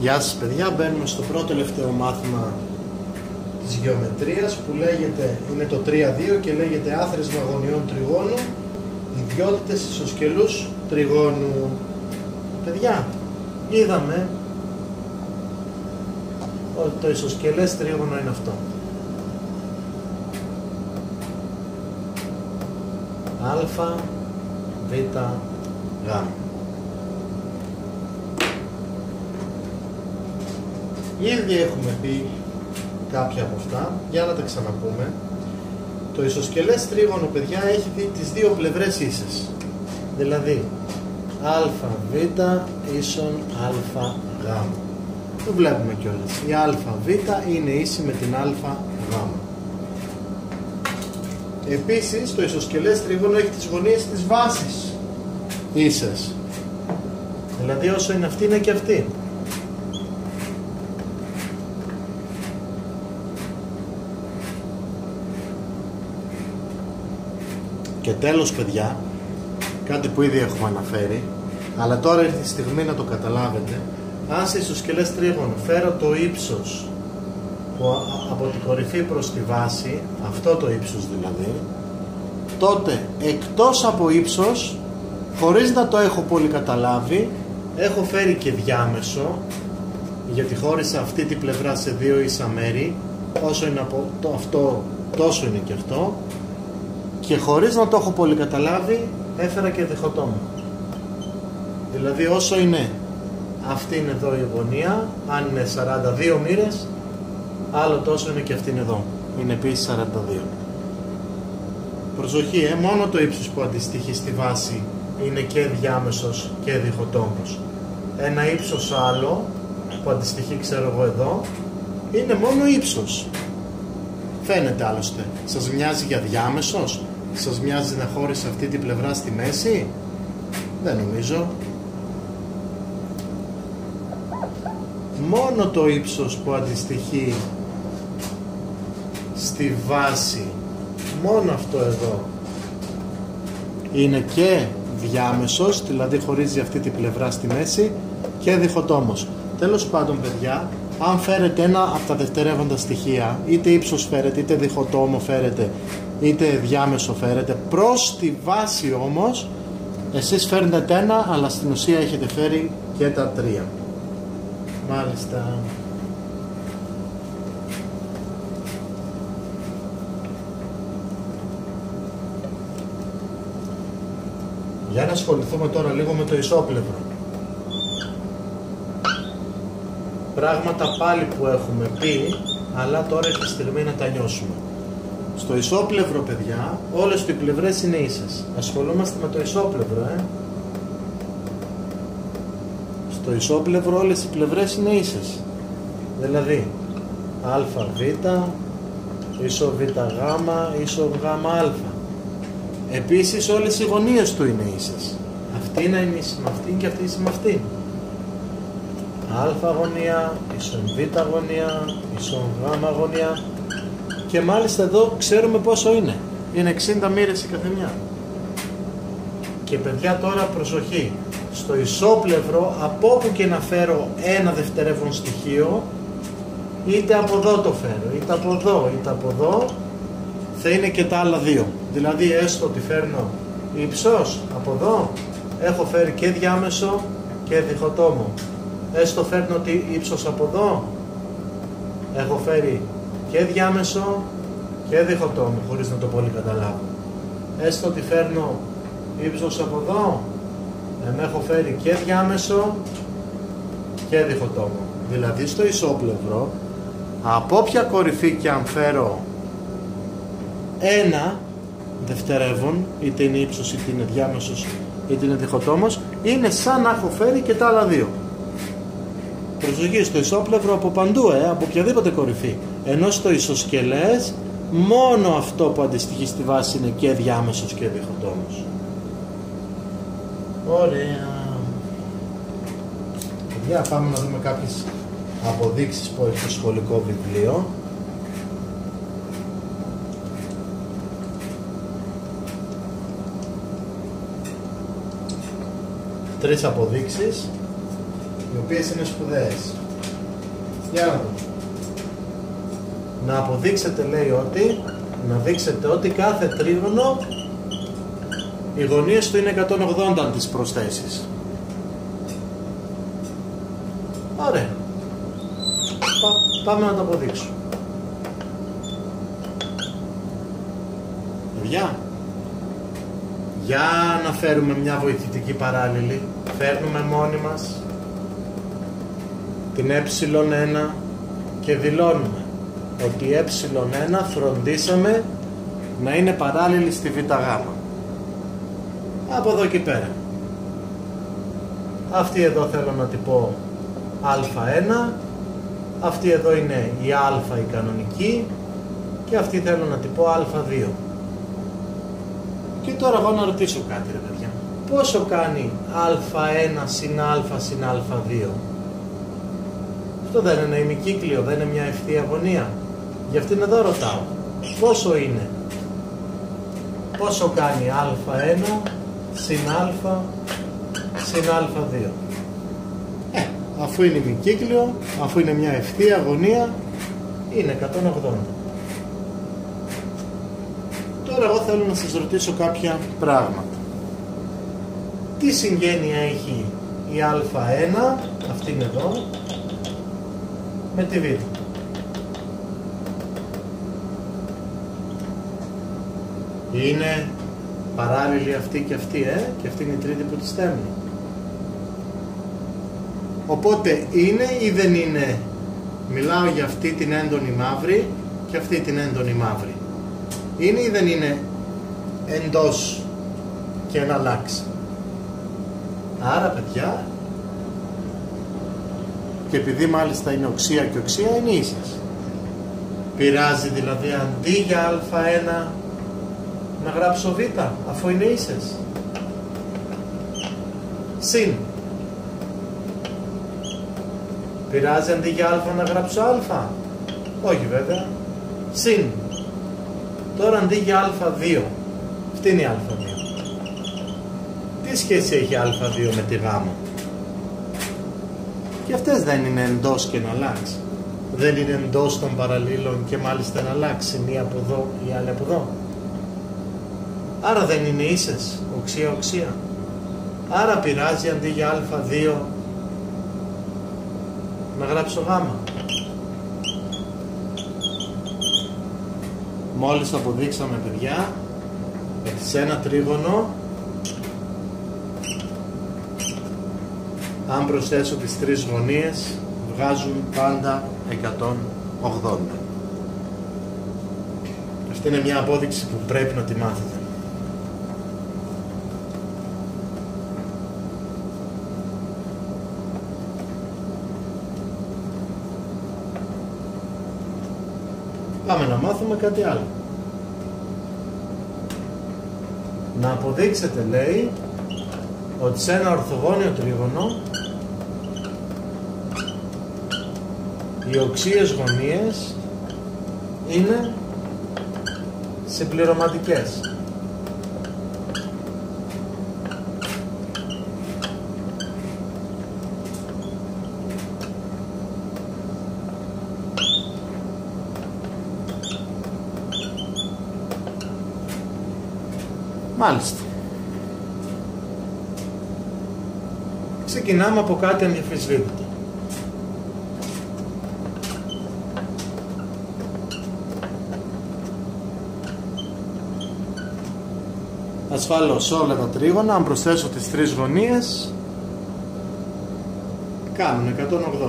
Γεια σας παιδιά, μπαίνουμε στο πρώτο τελευταίο μάθημα της γεωμετρίας που λέγεται, είναι το 3-2 και λέγεται άθροισμα γωνιών τριγώνου, ιδιότητες ισοσκελούς τριγώνου. Παιδιά, είδαμε ότι το ισοσκελές τρίγωνο είναι αυτό. Α, Β, Γ. Ήδη έχουμε πει κάποια από αυτά, για να τα ξαναπούμε. Το ισοσκελές τρίγωνο, παιδιά, έχει τις δύο πλευρές ίσες. Δηλαδή, α, β, ίσον α, γ. Το βλέπουμε κιόλας. Η α, β είναι ίση με την α, γ. Επίσης, το ισοσκελές τρίγωνο έχει τις γωνίες της βάσης ίσες. Δηλαδή, όσο είναι αυτή, είναι και αυτή. Και τέλος, παιδιά, κάτι που ήδη έχουμε αναφέρει, αλλά τώρα ήρθε η στιγμή να το καταλάβετε. Αν σε ισοσκελές τρίγωνο φέρω το ύψος που από την κορυφή προς τη βάση, αυτό το ύψος δηλαδή, τότε εκτός από ύψος, χωρίς να το έχω πολύ καταλάβει, έχω φέρει και διάμεσο, γιατί χώρισα αυτή την πλευρά σε δύο ίσα μέρη, όσο είναι από το αυτό, τόσο είναι και αυτό, και χωρίς να το έχω πολύ καταλάβει, έφερα και διχοτόμο. Δηλαδή όσο είναι, αυτή είναι εδώ η γωνία, αν είναι 42 μοίρες, άλλο τόσο είναι και αυτή είναι εδώ. Είναι επίσης 42. Προσοχή, μόνο το ύψος που αντιστοιχεί στη βάση είναι και διάμεσος και διχοτόμος. Ένα ύψος άλλο, που αντιστοιχεί ξέρω εγώ εδώ, είναι μόνο ύψος. Φαίνεται άλλωστε. Σας μοιάζει για διάμεσος? Σας μοιάζει να χώρισε αυτή την πλευρά στη μέση? Δεν νομίζω. Μόνο το ύψος που αντιστοιχεί στη βάση, μόνο αυτό εδώ, είναι και διάμεσος, δηλαδή χωρίζει αυτή την πλευρά στη μέση, και διχοτόμος. Τέλος πάντων, παιδιά, αν φέρετε ένα από τα δευτερεύοντα στοιχεία, είτε ύψος φέρετε, είτε διχοτόμο φέρετε, είτε διάμεσο φέρετε, προς τη βάση όμως, εσείς φέρνετε ένα, αλλά στην ουσία έχετε φέρει και τα τρία. Μάλιστα. Για να ασχοληθούμε τώρα λίγο με το ισόπλευρο. Πράγματα πάλι που έχουμε πει, αλλά τώρα έχει στιγμή να τα νιώσουμε. Στο ισόπλευρο, παιδιά, όλες οι πλευρές είναι ίσες. Ασχολούμαστε με το ισόπλευρο, Στο ισόπλευρο όλες οι πλευρές είναι ίσες. Δηλαδή, α, β, ίσο β, γ, ίσο γ, α. Επίσης, όλες οι γωνίες του είναι ίσες. Αυτή είναι ίση με αυτήν και αυτή ίση με αυτήν. Α γωνία, ίσον β γωνία, ίσον γ γωνία. Και μάλιστα εδώ ξέρουμε πόσο είναι. Είναι 60 μοίρες η καθεμιά. Και παιδιά, τώρα προσοχή. Στο ισόπλευρο, από όπου και να φέρω ένα δευτερεύον στοιχείο, είτε από εδώ το φέρω, είτε από εδώ, είτε από εδώ, θα είναι και τα άλλα δύο. Δηλαδή, έστω ότι φέρνω ύψος από εδώ, έχω φέρει και διάμεσο και διχοτόμο. Έστω φέρνω ότι ύψος από εδώ, έχω φέρει και διάμεσο και διχοτόμο, χωρίς να το πολύ καταλάβω. Έστω ότι φέρνω ύψος από εδώ, έχω φέρει και διάμεσο και διχοτόμο. Δηλαδή στο ισόπλευρο, από όποια κορυφή και αν φέρω ένα δευτερεύον, είτε είναι ύψος, είτε είναι διάμεσος, είτε είναι διχοτόμος, είναι σαν να έχω φέρει και τα άλλα δύο. Προσοχή, στο ισόπλευρο από παντού, από οποιαδήποτε κορυφή. Ενώ στο ισοσκελές, μόνο αυτό που αντιστοιχεί στη βάση είναι και διάμεσος και διχοτόμος. Ωραία. Παιδιά, πάμε να δούμε κάποιες αποδείξεις που έχει το σχολικό βιβλίο. Τρεις αποδείξεις. οι οποίες είναι σπουδαίες. Για να δούμε. Να αποδείξετε, λέει, ότι, να δείξετε ότι κάθε τρίγωνο οι γωνίες του είναι 180 από τις προσθέσεις. Ωραία. Πάμε να το αποδείξουμε. Παιδιά, για να φέρουμε μια βοηθητική παράλληλη, φέρνουμε μόνοι μας την ε1 και δηλώνουμε ότι η ε1 φροντίσαμε να είναι παράλληλη στη βγ. Από εδώ και πέρα. Αυτή εδώ θέλω να την πω α1, αυτή εδώ είναι η α η κανονική και αυτή θέλω να την πω α2. Και τώρα εγώ να ρωτήσω κάτι, ρε παιδιά. Πόσο κάνει α1 συν α συν α2? Αυτό δεν είναι ένα ημικύκλιο, δεν είναι μια ευθεία γωνία? Γι' αυτήν εδώ ρωτάω. Πόσο είναι? Πόσο κάνει α1 συν α συν α2? Αφού είναι ημικύκλιο, αφού είναι μια ευθεία γωνία, είναι 180. Τώρα εγώ θέλω να σας ρωτήσω κάποια πράγματα. Τι συγγένεια έχει η α1, αυτή είναι εδώ, με τη β? Είναι παράλληλη αυτή και αυτή, και αυτή είναι η τρίτη που τη στέλνει. Οπότε είναι ή δεν είναι? Μιλάω για αυτή την έντονη μαύρη και αυτή την έντονη μαύρη. Είναι ή δεν είναι εντός και να αλλάξει? Άρα, παιδιά, και επειδή μάλιστα είναι οξία και οξία, είναι ίσες. Πειράζει δηλαδή αντί για α1 να γράψω β, αφού είναι ίσες? Συν. Πειράζει αντί για α να γράψω α? Όχι βέβαια. Συν. Τώρα αντί για α2, αυτή είναι η α2. Τι σχέση έχει α2 με τη γ? Και αυτές δεν είναι εντός και να αλλάξει? Δεν είναι εντός των παραλλήλων και μάλιστα να αλλάξει μία από εδώ ή άλλη από εδώ? Άρα δεν είναι ίσες, οξία οξία. Άρα πειράζει αντί για α2 να γράψω γάμα. Μόλις το αποδείξαμε, παιδιά, ότι σε ένα τρίγωνο, αν προσθέσω τις τρεις γωνίες, βγάζουν πάντα 180. Αυτή είναι μια απόδειξη που πρέπει να τη μάθετε. Πάμε να μάθουμε κάτι άλλο. Να αποδείξετε, λέει, ότι σε ένα ορθογώνιο τρίγωνο οι οξείες γωνίες είναι συμπληρωματικές. Μάλιστα. Ξεκινάμε από κάτι αμφισβήτητο. Ασφαλώς όλα τα τρίγωνα, αν προσθέσω τις τρεις γωνίες, κάνουν 180.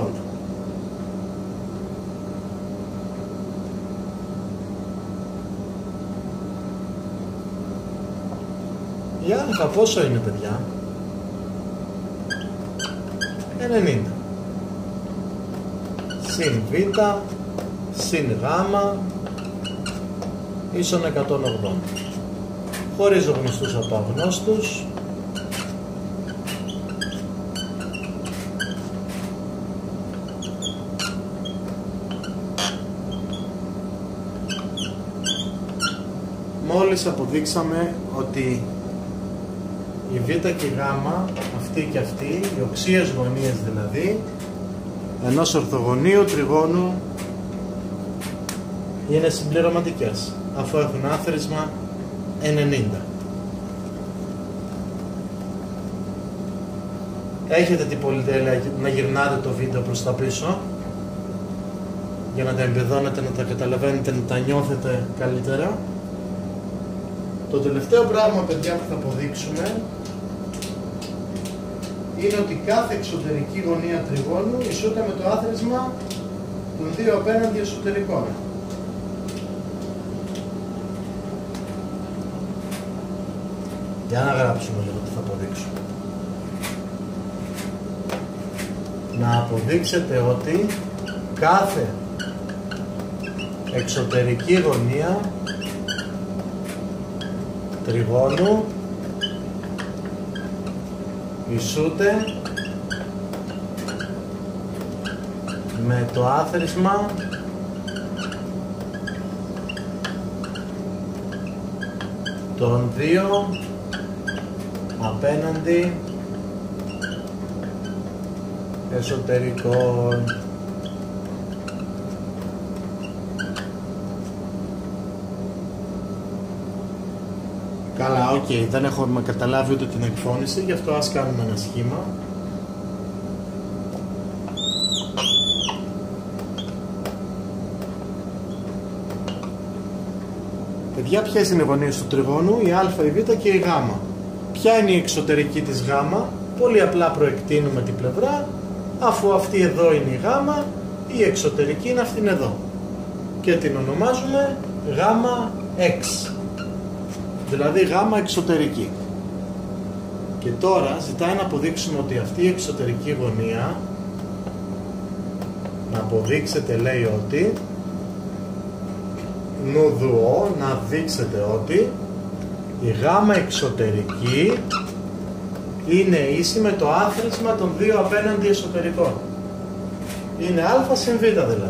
Η α πόσο είναι, παιδιά? 90. Συν β, συν γ, ίσον 180. Χωρίζω γνωστούς από αγνώστους. Μόλις αποδείξαμε ότι η β και η γ, αυτή αυτή και αυτή, οι οξείες γωνίες δηλαδή, ενός ορθογωνίου τριγώνου είναι συμπληρωματικές, αφού έχουν άθροισμα 90. Έχετε την πολυτέλεια να γυρνάτε το βίντεο προς τα πίσω για να τα εμπεδώνετε, να τα καταλαβαίνετε, να τα νιώθετε καλύτερα. Το τελευταίο πράγμα, παιδιά, που θα αποδείξουμε είναι ότι κάθε εξωτερική γωνία τριγώνου ισούται με το άθροισμα των δύο απέναντι εσωτερικών. Για να γράψουμε λίγο τι θα αποδείξουμε. Να αποδείξετε ότι κάθε εξωτερική γωνία τριγώνου ισούται με το άθροισμα των δύο απέναντι εσωτερικών. Καλά, οκ, δεν έχουμε καταλάβει ούτε την εκφώνηση, γι' αυτό ας κάνουμε ένα σχήμα. Παιδιά, ποιες είναι οι γωνίες του τριγώνου? Η α, η β και η γ. Ποια είναι η εξωτερική της γ? Πολύ απλά προεκτείνουμε την πλευρά, αφού αυτή εδώ είναι η γ, η εξωτερική είναι αυτήν εδώ. Και την ονομάζουμε γ6. Δηλαδή γ εξωτερική. Και τώρα ζητάει να αποδείξουμε ότι αυτή η εξωτερική γωνία, να αποδείξετε, λέει, ότι νουδουό, να δείξετε ότι η γ εξωτερική είναι ίση με το άθροισμα των δύο απέναντι εσωτερικών. Είναι α συν β δηλαδή.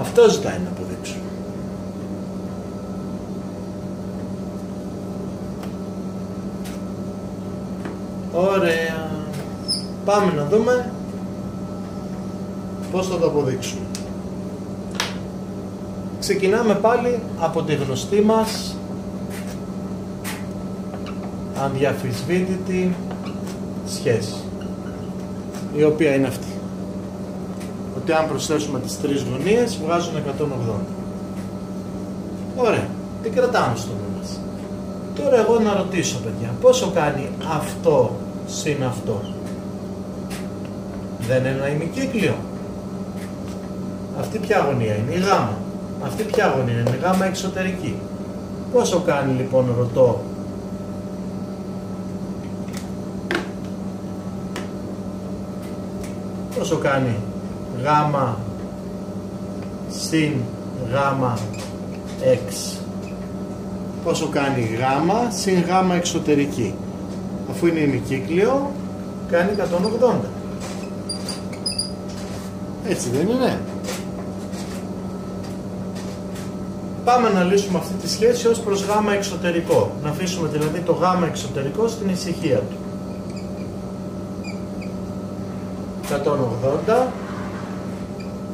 Αυτό ζητάει να αποδείξουμε. Ωραία. Πάμε να δούμε πώς θα το αποδείξουμε. Ξεκινάμε πάλι από τη γνωστή μας αδιαφυσβήτητη σχέση, η οποία είναι αυτή. Ότι αν προσθέσουμε τις τρεις γωνίες βγάζουν 180. Ωραία. Τι κρατάμε στο νου μας? Τώρα εγώ να ρωτήσω, παιδιά, πόσο κάνει αυτό συν αυτό? Δεν είναι ένα ημικύκλιο? Αυτή ποια γωνία είναι? Η γάμα. Αυτή ποια γωνία είναι? Η γάμα εξωτερική. Πόσο κάνει λοιπόν, ρωτώ, πόσο κάνει γάμα συν γάμα 6? Πόσο κάνει γάμα συν γάμα εξωτερική? Αφού είναι ημικύκλιο κάνει 180. Έτσι δεν είναι? Πάμε να λύσουμε αυτή τη σχέση ως προς γάμα εξωτερικό. Να αφήσουμε δηλαδή το γάμα εξωτερικό στην ησυχία του. 180.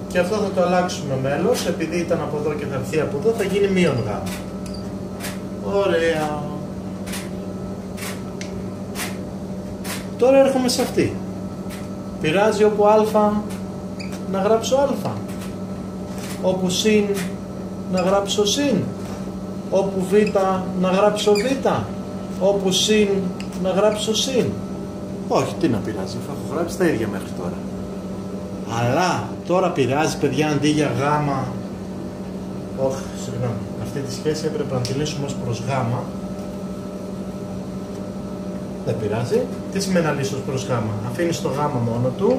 Και αυτό θα το αλλάξουμε μέλος, επειδή ήταν από εδώ και θα έρθει από εδώ, θα γίνει μείον γάμα. Ωραία. Τώρα έρχομαι σε αυτή. Πειράζει όπου α να γράψω α, όπου συν να γράψω συν, όπου β να γράψω β, όπου συν να γράψω συν? Όχι, τι να πειράζει, θα έχω γράψει τα ίδια μέχρι τώρα. Αλλά τώρα πειράζει, παιδιά, αντί για γάμα, όχι, συγγνώμη, αυτή τη σχέση έπρεπε να τη λύσουμε ως προς γάμα. Δεν πειράζει. Τι σημαίνει να λύσεις ως προς γάμα? Αφήνεις το γάμα μόνο του.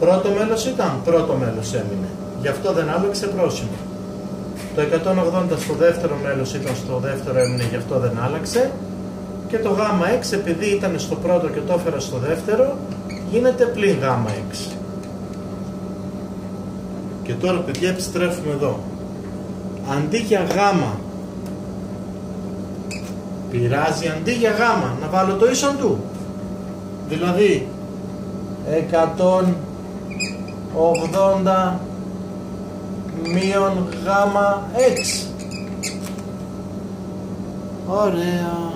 Πρώτο μέλος ήταν, πρώτο μέλος έμεινε. Γι' αυτό δεν άλλαξε πρόσημο. Το 180 στο δεύτερο μέλος ήταν, στο δεύτερο έμεινε, γι' αυτό δεν άλλαξε. Και το γ6, επειδή ήταν στο πρώτο και το έφερα στο δεύτερο, γίνεται πλην γ6. Και τώρα, παιδιά, επιστρέφουμε εδώ. Αντί για γ Πειράζει αντί για γάμα να βάλω το ίσον του. Δηλαδή 180 μείον γάμα 6. Ωραία.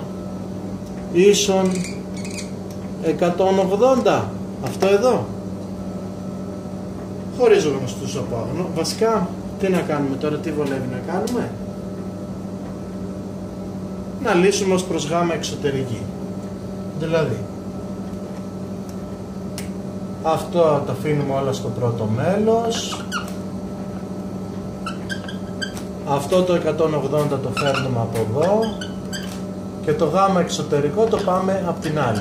Ίσον 180. Αυτό εδώ. Χωρίς γνωστούς από άγνω. Βασικά τι να κάνουμε τώρα, τι βολεύει να κάνουμε. Να λύσουμε ως προς γάμα εξωτερική. Δηλαδή αυτό τα αφήνουμε όλα στο πρώτο μέλος. Αυτό το 180 το φέρνουμε από εδώ. Και το γάμα εξωτερικό το πάμε από την άλλη.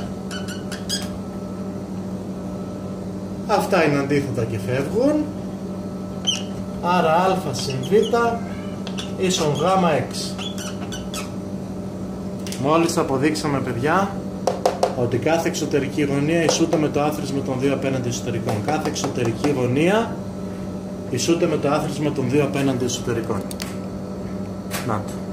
Αυτά είναι αντίθετα και φεύγουν. Άρα α συν β ίσον γάμα 6. Μόλις αποδείξαμε, παιδιά, ότι κάθε εξωτερική γωνία ισούται με το άθροισμα των δύο απέναντι εσωτερικών. Κάθε εξωτερική γωνία ισούται με το άθροισμα των δύο απέναντι εσωτερικών. Να το.